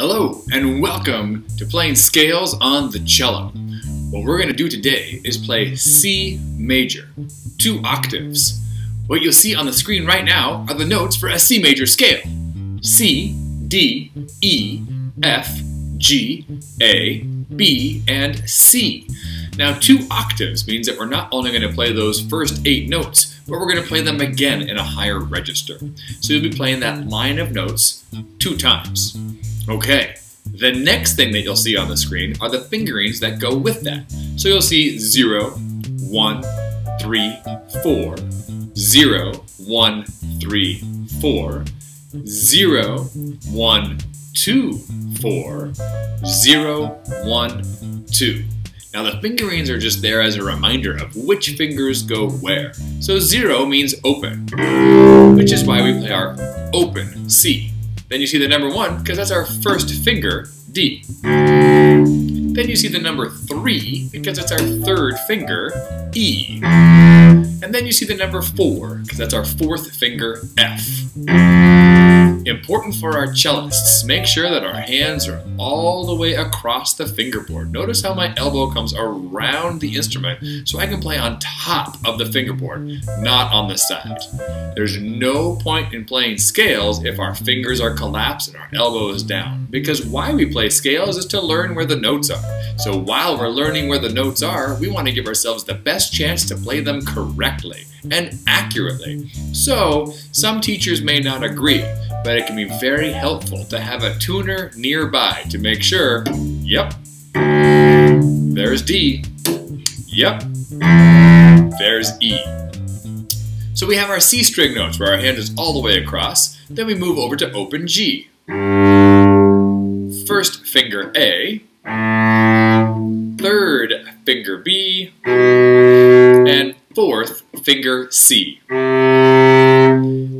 Hello and welcome to playing scales on the cello. What we're going to do today is play C major, 2 octaves. What you'll see on the screen right now are the notes for a C major scale. C, D, E, F, G, A, B, and C. Now 2 octaves means that we're not only going to play those first 8 notes, but we're going to play them again in a higher register. So you'll be playing that line of notes 2 times. Okay, the next thing that you'll see on the screen are the fingerings that go with that. So you'll see 0, 1, 3, 4, 0, 1, 3, 4, 0, 1, 2, 4, 0, 1, 2. Now the fingerings are just there as a reminder of which fingers go where. So 0 means open, which is why we play our open C. Then you see the number 1, because that's our first finger, D. Then you see the number 3, because that's our third finger, E. And then you see the number 4, because that's our fourth finger, F. Important for our cellists, make sure that our hands are all the way across the fingerboard. Notice how my elbow comes around the instrument so I can play on top of the fingerboard, not on the side. There's no point in playing scales if our fingers are collapsed and our elbow is down, because why we play scales is to learn where the notes are. So while we're learning where the notes are, we want to give ourselves the best chance to play them correctly and accurately. So some teachers may not agree, but it can be very helpful to have a tuner nearby to make sure, yep, there's D, yep, there's E. So we have our C string notes where our hand is all the way across, then we move over to open G. First finger A, third finger B, and fourth finger C.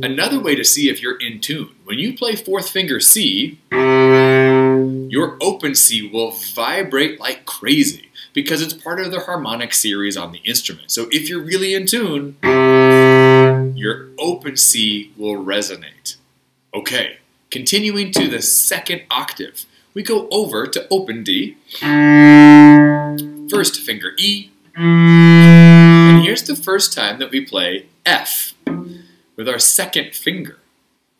Another way to see if you're in tune, when you play fourth finger C, your open C will vibrate like crazy because it's part of the harmonic series on the instrument. So if you're really in tune, your open C will resonate. Okay, continuing to the 2nd octave, we go over to open D, first finger E, and here's the first time that we play F with our 2nd finger.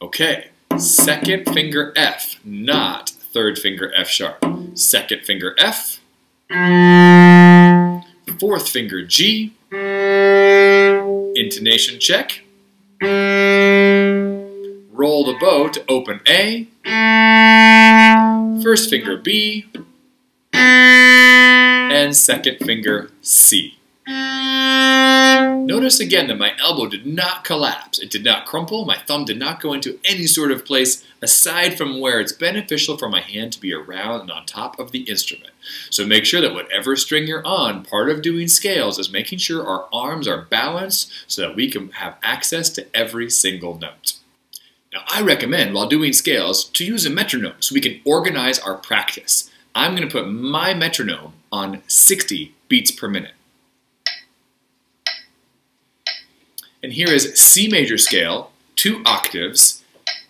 Okay, 2nd finger F, not 3rd finger F sharp. 2nd finger F, 4th finger G, intonation check, roll the bow to open A, 1st finger B, and 2nd finger C. Notice again that my elbow did not collapse, it did not crumple, my thumb did not go into any sort of place aside from where it's beneficial for my hand to be around and on top of the instrument. So make sure that whatever string you're on, part of doing scales is making sure our arms are balanced so that we can have access to every single note. Now I recommend while doing scales to use a metronome so we can organize our practice. I'm going to put my metronome on 60 beats per minute. And here is C major scale, 2 octaves,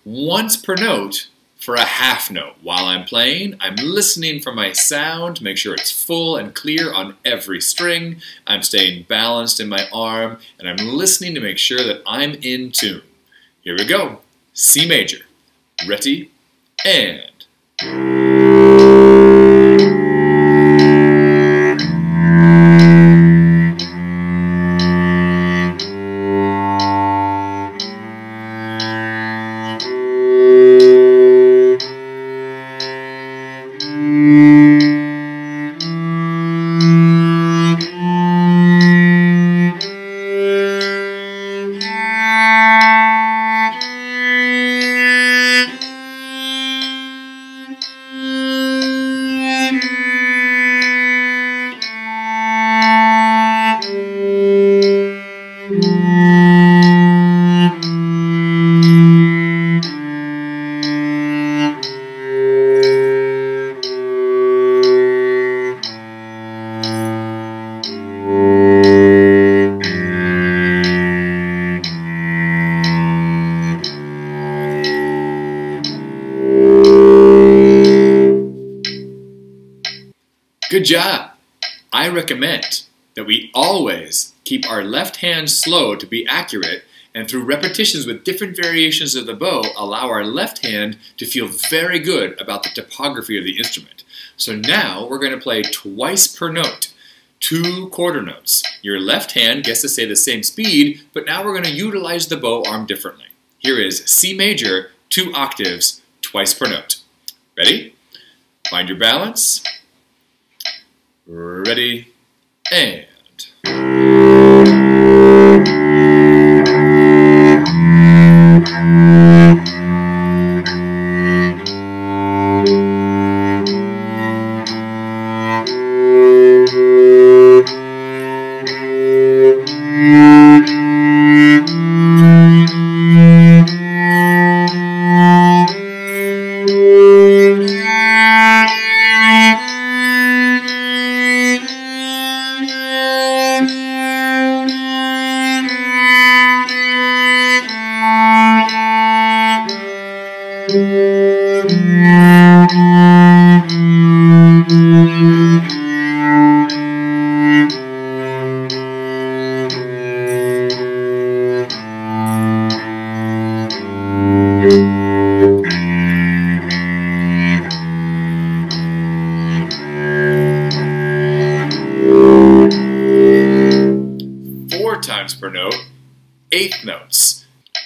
once per note for a half note. While I'm playing, I'm listening for my sound to make sure it's full and clear on every string. I'm staying balanced in my arm, and I'm listening to make sure that I'm in tune. Here we go. C major. Ready, and... Good job. I recommend that we always keep our left hand slow to be accurate, and through repetitions with different variations of the bow, allow our left hand to feel very good about the topography of the instrument. So now we're going to play twice per note, 2 quarter notes. Your left hand gets to stay the same speed, but now we're going to utilize the bow arm differently. Here is C major, 2 octaves, twice per note. Ready? Find your balance. Ready, and... notes.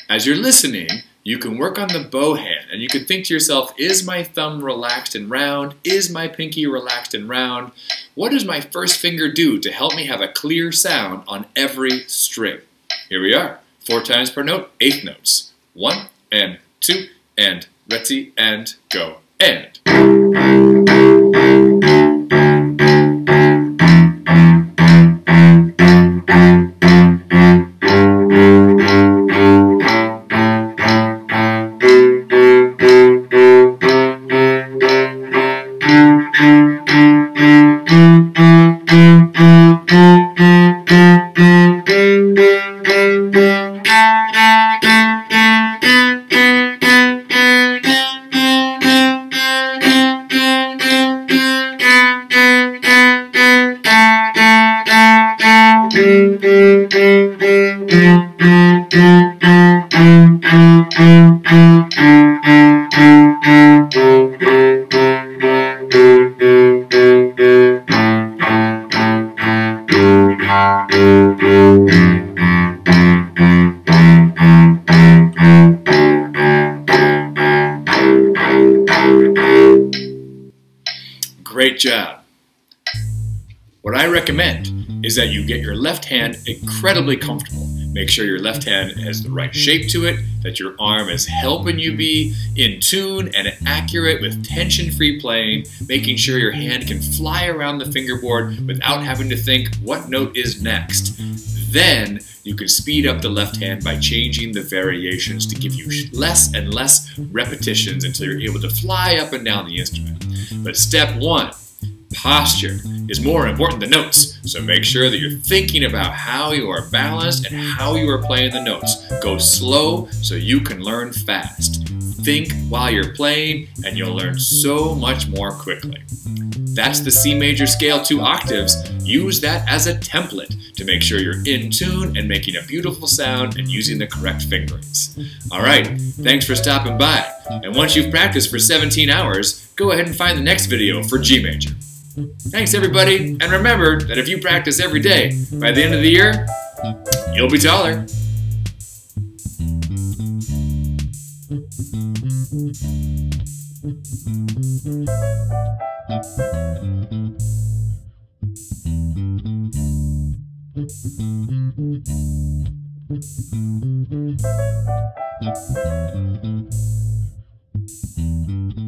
As you're listening, you can work on the bow hand, and you can think to yourself, is my thumb relaxed and round? Is my pinky relaxed and round? What does my first finger do to help me have a clear sound on every string? Here we are, 4 times per note, 8 notes. 1 and 2 and ready and go and. Great job. What I recommend is that you get your left hand incredibly comfortable. Make sure your left hand has the right shape to it, that your arm is helping you be in tune and accurate with tension-free playing, making sure your hand can fly around the fingerboard without having to think what note is next. Then you can speed up the left hand by changing the variations to give you less and less repetitions until you're able to fly up and down the instrument. But step one, posture, is more important than notes. So make sure that you're thinking about how you are balanced and how you are playing the notes. Go slow so you can learn fast. Think while you're playing and you'll learn so much more quickly. That's the C major scale, 2 octaves. Use that as a template to make sure you're in tune and making a beautiful sound and using the correct fingerings. All right, thanks for stopping by. And once you've practiced for 17 hours, go ahead and find the next video for G major. Thanks everybody, and remember that if you practice every day, by the end of the year, you'll be taller.